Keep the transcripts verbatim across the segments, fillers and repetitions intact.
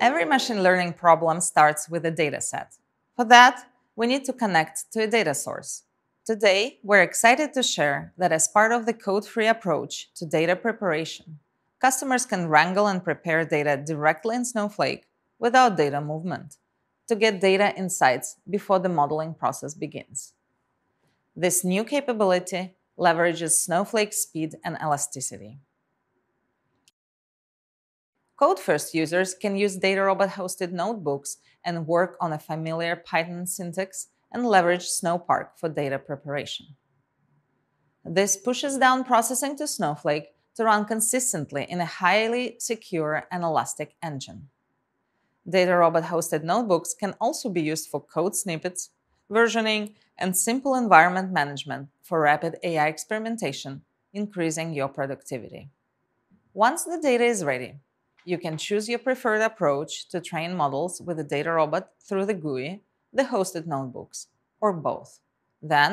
Every machine learning problem starts with a dataset. For that, we need to connect to a data source. Today, we're excited to share that as part of the code-free approach to data preparation, customers can wrangle and prepare data directly in Snowflake without data movement to get data insights before the modeling process begins. This new capability leverages Snowflake's speed and elasticity. Code-first users can use DataRobot-hosted notebooks and work on a familiar Python syntax and leverage Snowpark for data preparation. This pushes down processing to Snowflake to run consistently in a highly secure and elastic engine. DataRobot-hosted notebooks can also be used for code snippets, versioning, and simple environment management for rapid A I experimentation, increasing your productivity. Once the data is ready, you can choose your preferred approach to train models with a DataRobot through the G U I, the hosted notebooks, or both. Then,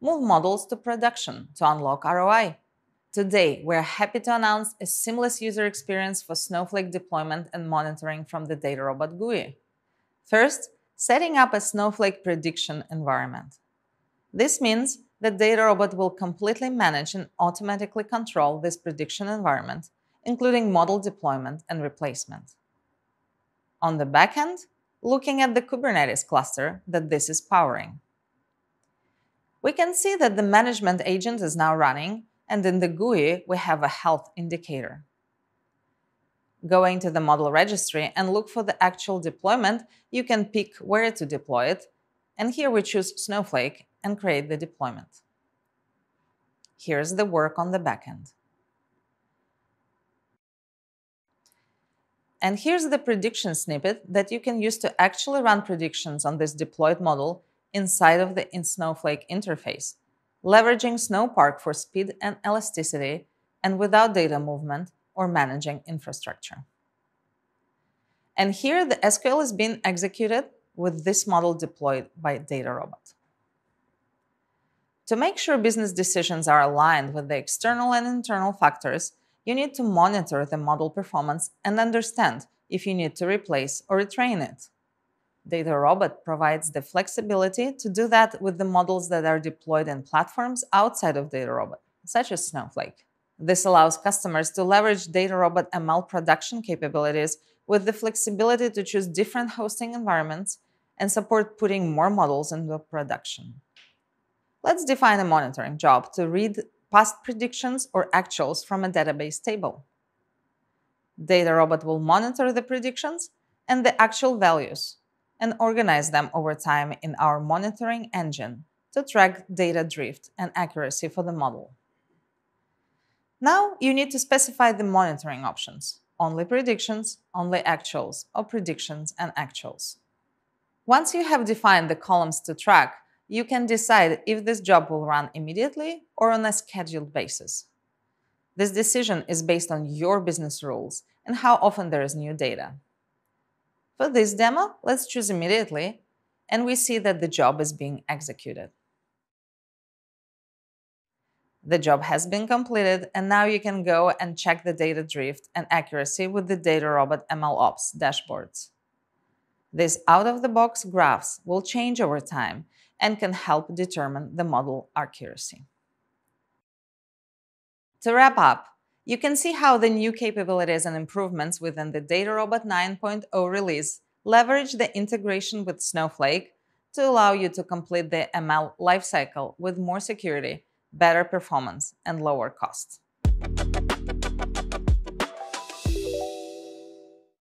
move models to production to unlock R O I. Today, we're happy to announce a seamless user experience for Snowflake deployment and monitoring from the DataRobot G U I. First, setting up a Snowflake prediction environment. This means that DataRobot will completely manage and automatically control this prediction environment, including model deployment and replacement. On the backend, looking at the Kubernetes cluster that this is powering, we can see that the management agent is now running, and in the G U I, we have a health indicator. Going to the model registry and look for the actual deployment, you can pick where to deploy it, and here we choose Snowflake and create the deployment. Here's the work on the backend. And here's the prediction snippet that you can use to actually run predictions on this deployed model inside of the in Snowflake interface, leveraging Snowpark for speed and elasticity and without data movement or managing infrastructure. And here the S Q L is being executed with this model deployed by DataRobot. To make sure business decisions are aligned with the external and internal factors, you need to monitor the model performance and understand if you need to replace or retrain it. DataRobot provides the flexibility to do that with the models that are deployed in platforms outside of DataRobot, such as Snowflake. This allows customers to leverage DataRobot M L production capabilities with the flexibility to choose different hosting environments and support putting more models into production. Let's define a monitoring job to read past predictions or actuals from a database table. DataRobot will monitor the predictions and the actual values and organize them over time in our monitoring engine to track data drift and accuracy for the model. Now you need to specify the monitoring options: only predictions, only actuals, or predictions and actuals. Once you have defined the columns to track, you can decide if this job will run immediately or on a scheduled basis. This decision is based on your business rules and how often there is new data. For this demo, let's choose immediately, and we see that the job is being executed. The job has been completed, and now you can go and check the data drift and accuracy with the DataRobot M L Ops dashboards. These out-of-the-box graphs will change over time and can help determine the model accuracy. To wrap up, you can see how the new capabilities and improvements within the DataRobot nine point oh release leverage the integration with Snowflake to allow you to complete the M L lifecycle with more security, better performance, and lower cost.